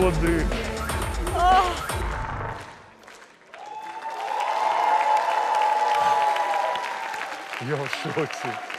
ходы. Я в шоке.